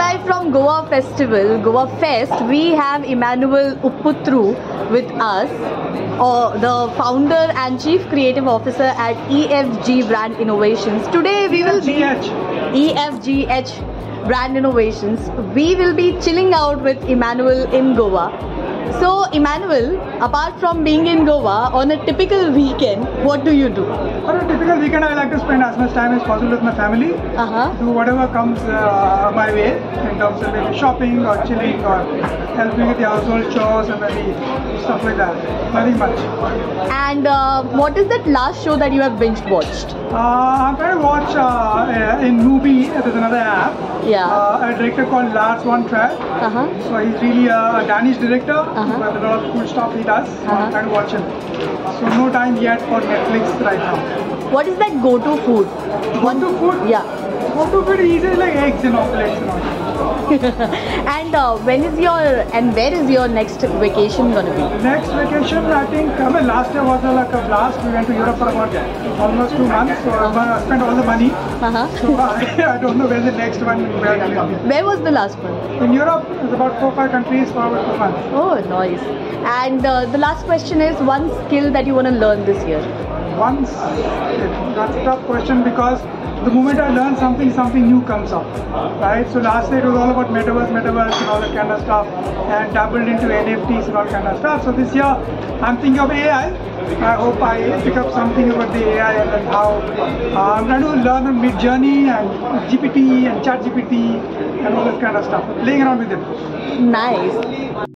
live from Goa Festival, Goa Fest, we have Emmanuel Upputru with us, the founder and chief creative officer at EFGH Brand Innovations. Today we will be EFGH Brand Innovations. We will be chilling out with Emmanuel in Goa. So Emmanuel, apart from being in Goa, on a typical weekend, what do you do? On a typical weekend, I like to spend as much time as possible with my family. Do whatever comes my way in terms of maybe shopping or chilling or helping with the household chores and maybe stuff like that. Nothing much. And what is that last show that you have binge watched? I'm trying to watch in Hubee, there's another app. Yeah. A director called Lars Von Trier. So he's really a Danish director. But a lot of cool stuff he does, so I'm trying to watch him. So no time yet for Netflix right now. What is that go-to food? Go-to food? Yeah. Go-to food is easy, like eggs and omelets and all. And where is your next vacation going to be? Next vacation, I think, I mean, last year was like a blast. We went to Europe for about almost 2 months, so I spent all the money. So I don't know where the next one will be. Where was the last one? In Europe, it's about 4 or 5 countries for about 2 months. Oh, nice. And the last question is, one skill that you want to learn this year? One skill? That's a tough question, because the moment I learn something, something new comes up, right? So last year it was all about metaverse and all that kind of stuff, and dabbled into NFTs and all kind of stuff. So this year, I'm thinking of AI. I hope I pick up something about the AI and how I'm trying to learn on Mid Journey and GPT and ChatGPT and all that kind of stuff. Playing around with it. Nice.